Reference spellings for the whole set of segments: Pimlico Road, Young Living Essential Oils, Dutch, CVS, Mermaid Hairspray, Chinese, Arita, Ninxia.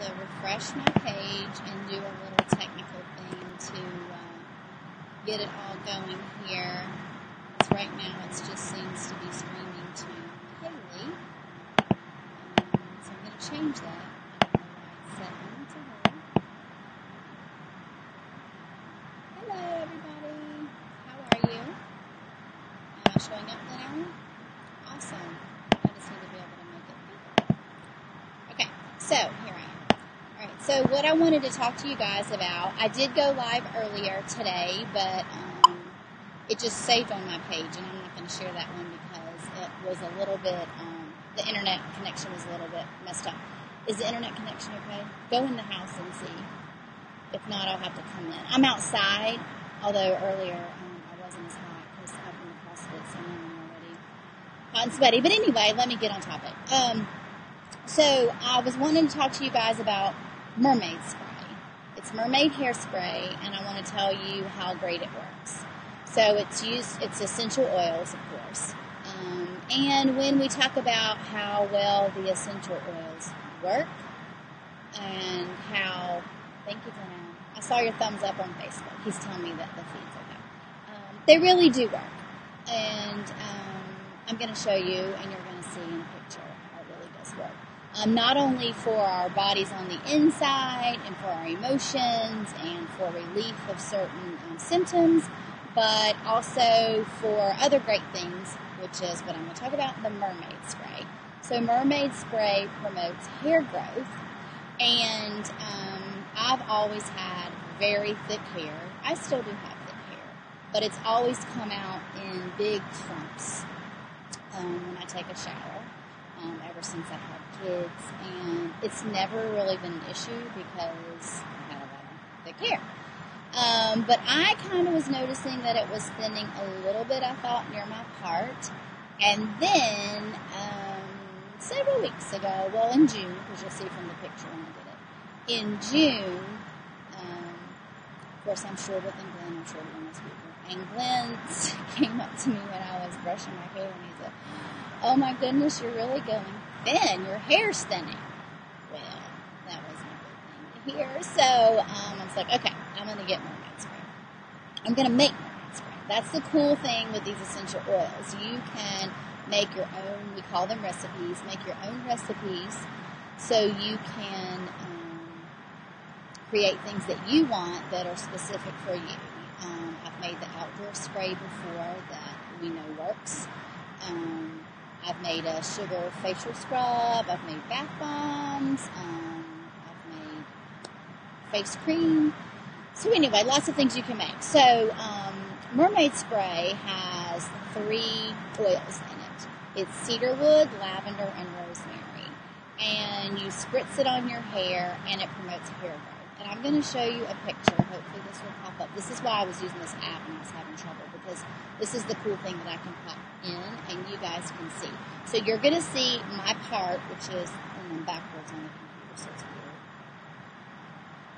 to refresh my page and do a little technical thing to get it all going here. Because right now it just seems to be screaming to Haley. So I'm going to change that. I don't know why I set on to her. Hello, everybody. How are you? Showing up now? Awesome. I just need to be able to make it bigger. Okay, so here I am. Alright, so what I wanted to talk to you guys about, I did go live earlier today, but it just saved on my page, and I'm not going to share that one because it was a little bit, the internet connection was a little bit messed up. Is the internet connection okay? Go in the house and see. If not, I'll have to come in. I'm outside, although earlier I wasn't as hot because I've been across it, so now I'm already hot and sweaty. But anyway, let me get on topic. So I was wanting to talk to you guys about Mermaid Spray. It's Mermaid Hairspray, and I want to tell you how great it works. So it's essential oils, of course. And when we talk about how well the essential oils work and how, thank you, Dana. I saw your thumbs up on Facebook. He's telling me that the feeds are down. They really do work. And I'm going to show you, and you're going to see in a picture how it really does work. Not only for our bodies on the inside and for our emotions and for relief of certain symptoms, but also for other great things, which is what I'm going to talk about, the Mermaid Spray. So Mermaid Spray promotes hair growth, and I've always had very thick hair. I still do have thick hair, but it's always come out in big clumps when I take a shower, ever since I had kids, and it's never really been an issue because I had a lot of thick hair. But I kind of was noticing that it was thinning a little bit, I thought, near my part. And then several weeks ago, well, in June, because you'll see from the picture when I did it, in June, of course, I'm shorter than Glenn, I'm shorter than most people. And Glenn came up to me when I was brushing my hair, and he said, "Oh my goodness, you're really going thin. Your hair's thinning." Well, that wasn't a good thing to hear. So I was like, okay. I'm going to get Mermaid Spray. I'm going to make Mermaid Spray. That's the cool thing with these essential oils. You can make your own, we call them recipes, make your own recipes so you can create things that you want that are specific for you. I've made the outdoor spray before that we know works. I've made a sugar facial scrub. I've made bath bombs. I've made face cream. So anyway, lots of things you can make. So Mermaid Spray has 3 oils in it. It's cedarwood, lavender, and rosemary. And you spritz it on your hair, and it promotes hair growth. And I'm going to show you a picture. Hopefully this will pop up. This is why I was using this app when I was having trouble, because this is the cool thing that I can pop in, and you guys can see. So you're going to see my part, which is backwards on the computer, so it's weird,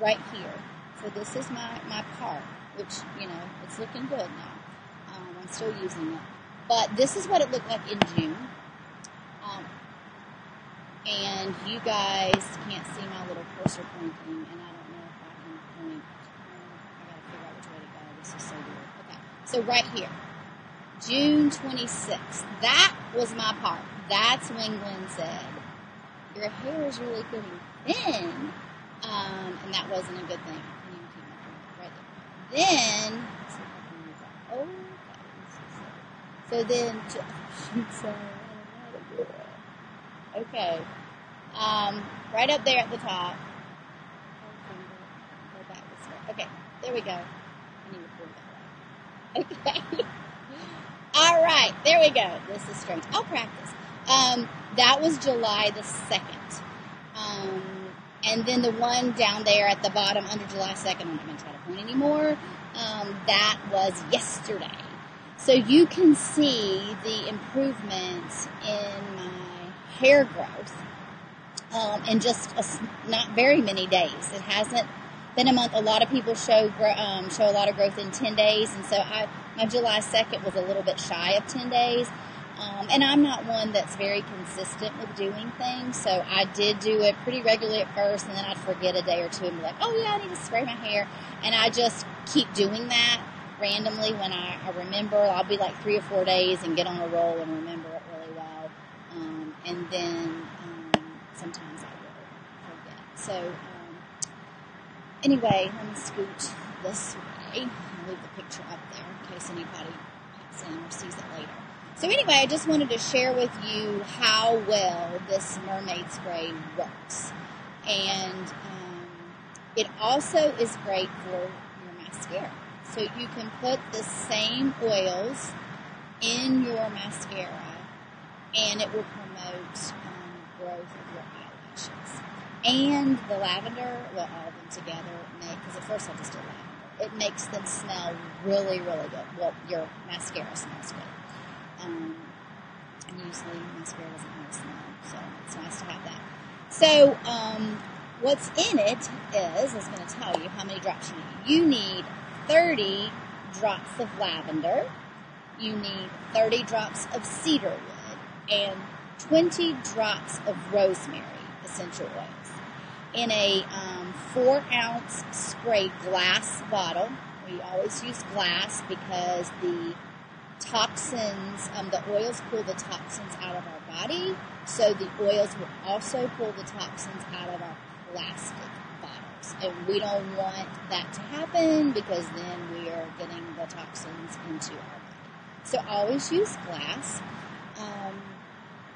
right here. So this is my part, which, you know, it's looking good now. I'm still using it. But this is what it looked like in June. And you guys can't see my little cursor pointing, and I don't know if I can point. I've got to figure out which way to go. This is so weird. Okay, so right here, June 26th. That was my part. That's when Glenn said, "Your hair is really getting thin." And that wasn't a good thing. Then, so then, okay, right up there at the top, okay, there we go, okay, all right, there we go, this is strange, I'll practice, that was July the 2nd, and then the one down there at the bottom under July 2nd, I'm not going to try to point anymore, that was yesterday. So you can see the improvements in my hair growth in just not very many days. It hasn't been a month. A lot of people show a lot of growth in 10 days, and so my July 2nd was a little bit shy of 10 days. And I'm not one that's very consistent with doing things, so I did do it pretty regularly at first, and then I'd forget a day or two and be like, oh, yeah, I need to spray my hair. And I just keep doing that randomly when I remember. I'll be like 3 or 4 days and get on a roll and remember it really well. And then sometimes I will forget. So anyway, let me scoot this way. I'll leave the picture up there in case anybody pops in or sees it later. So anyway, I just wanted to share with you how well this mermaid spray works. And it also is great for your mascara. So you can put the same oils in your mascara, and it will promote growth of your eyelashes. And the lavender, well, all of them together, because at first I just did lavender. It makes them smell really, really good. Well, your mascara smells good. And usually mascara doesn't really smell, so it's nice to have that. So what's in it is, it's going to tell you how many drops you need. You need 30 drops of lavender, you need 30 drops of cedarwood, and 20 drops of rosemary essential oils in a 4-ounce spray glass bottle. We always use glass because the toxins, the oils pull the toxins out of our body, so the oils will also pull the toxins out of our plastic bottles, and we don't want that to happen because then we are getting the toxins into our body. So always use glass.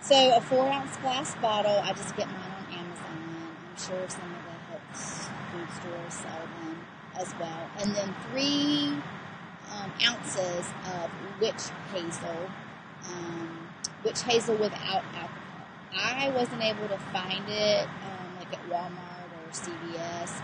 So a 4-ounce glass bottle, I just get mine on Amazon. I'm sure some of the health food stores sell them as well. And then 3 ounces of witch hazel without alcohol. I wasn't able to find it like at Walmart or CVS.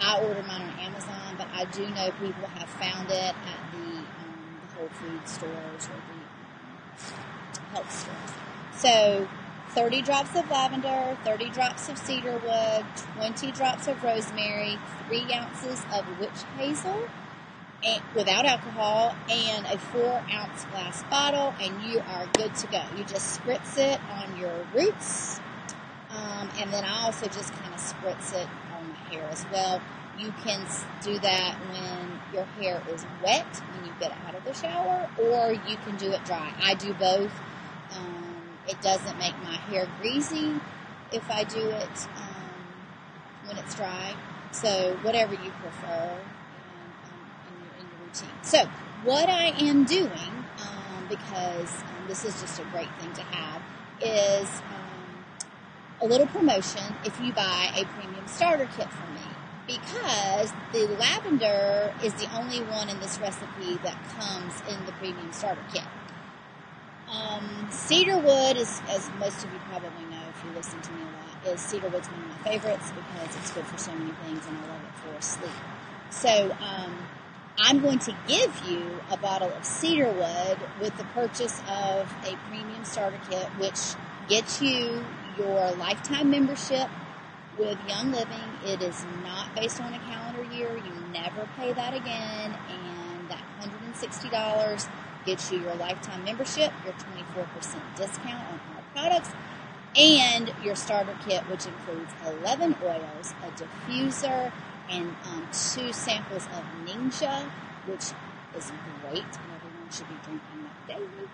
I ordered mine on Amazon, but I do know people have found it at the Whole Food stores or the health stores. So 30 drops of lavender, 30 drops of cedarwood, 20 drops of rosemary, 3 ounces of witch hazel, and without alcohol, and a 4-ounce glass bottle, and you are good to go. You just spritz it on your roots, and then I also just kind of spritz it on my hair as well. You can do that when your hair is wet, when you get out of the shower, or you can do it dry. I do both. It doesn't make my hair greasy if I do it when it's dry, so whatever you prefer. So what I am doing, because this is just a great thing to have, is a little promotion if you buy a premium starter kit from me, because the lavender is the only one in this recipe that comes in the premium starter kit. Cedarwood is, as most of you probably know if you listen to me a lot, is cedarwood's one of my favorites because it's good for so many things, and I love it for sleep. So I'm going to give you a bottle of cedarwood with the purchase of a premium starter kit, which gets you your lifetime membership with Young Living. It is not based on a calendar year. You never pay that again, and that $160 gets you your lifetime membership, your 24% discount on all products, and your starter kit, which includes 11 oils, a diffuser, and 2 samples of Ninxia, which is great, and everyone should be drinking that daily.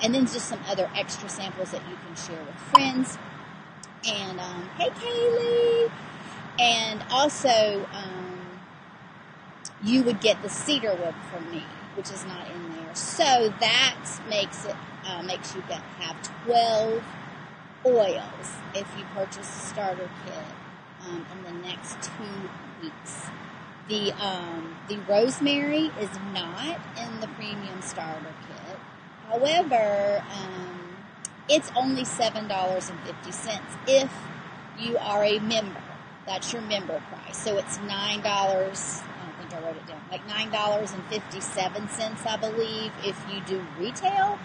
And then just some other extra samples that you can share with friends. And, hey, Kaylee! And also, you would get the cedarwood from me, which is not in there. So that makes it, makes you have 12 oils if you purchase a starter kit. In the next 2 weeks. The rosemary is not in the premium starter kit. However, it's only $7.50 if you are a member. That's your member price. So it's $9, I don't think I wrote it down, like $9.57, I believe, if you do retail.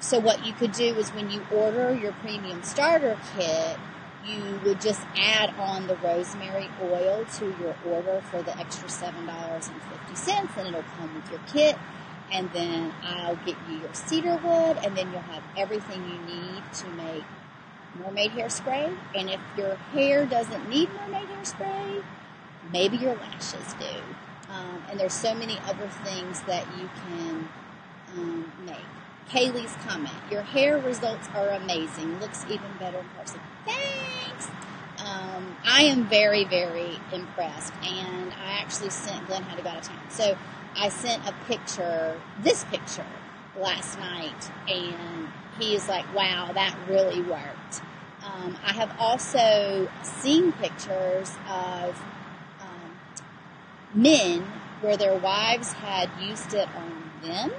So what you could do is when you order your premium starter kit, you would just add on the rosemary oil to your order for the extra $7.50, and it'll come with your kit. and then I'll get you your cedar wood, and then you'll have everything you need to make mermaid hairspray. And if your hair doesn't need mermaid hairspray, maybe your lashes do. And there's so many other things that you can make. Kaylee's comment, your hair results are amazing. Looks even better in person. Thanks! I am very, very impressed. And I actually sent, Glenn had to go out of town, so I sent a picture, this picture, last night, and he's like, wow, that really worked. I have also seen pictures of men where their wives had used it on them,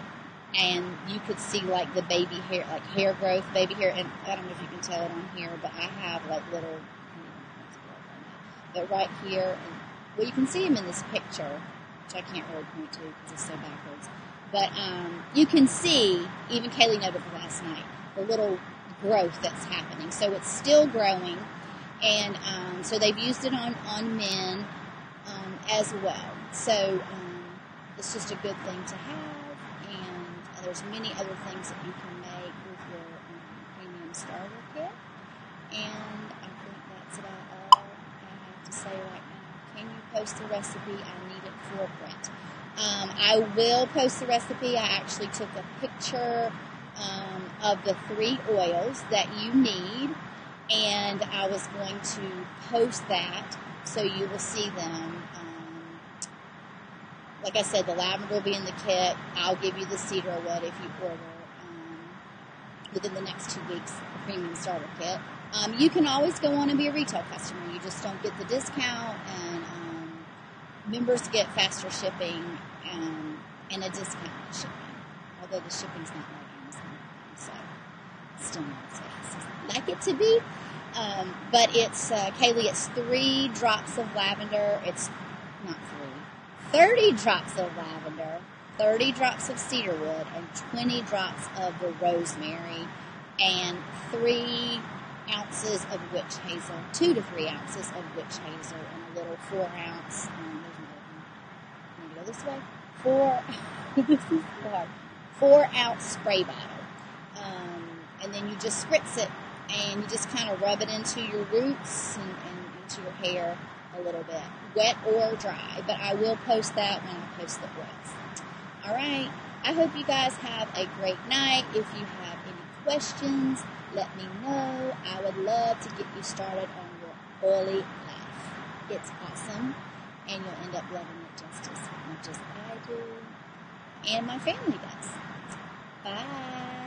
and you could see like the baby hair, like hair growth, baby hair, and I don't know if you can tell it on here, but I have like little, but right here, and, well, you can see them in this picture, which I can't really point to because it's so backwards. But you can see, even Kaylee noted for last night, the little growth that's happening. So it's still growing, and so they've used it on men as well. So it's just a good thing to have, and there's many other things that you can make with your premium starter kit. And I think that's about all I have to say right now. Can you post the recipe? I need it for print. I will post the recipe. I actually took a picture of the 3 oils that you need, and I was going to post that so you will see them. Like I said, the lavender will be in the kit. I'll give you the cedar wood if you order within the next 2 weeks, the premium starter kit. You can always go on and be a retail customer. You just don't get the discount, and members get faster shipping and a discount on shipping, although the shipping's not like Amazon, so it's still not as fast as I'd like it to be. But it's, Kaylee, it's 3 drops of lavender. It's not 3. 30 drops of lavender, 30 drops of cedarwood, and 20 drops of the rosemary, and 3 ounces of witch hazel, 2 to 3 ounces of witch hazel, and a little 4-ounce. I'm gonna go this way. 4. This is hard. 4-ounce spray bottle, and then you just spritz it, and you just kind of rub it into your roots and into your hair a little bit, wet or dry. But I will post that when I post the oils. All right. I hope you guys have a great night. If you have any questions, let me know. I would love to get you started on your oily life. It's awesome, and you'll end up loving it just as much as I do, and my family does. Bye.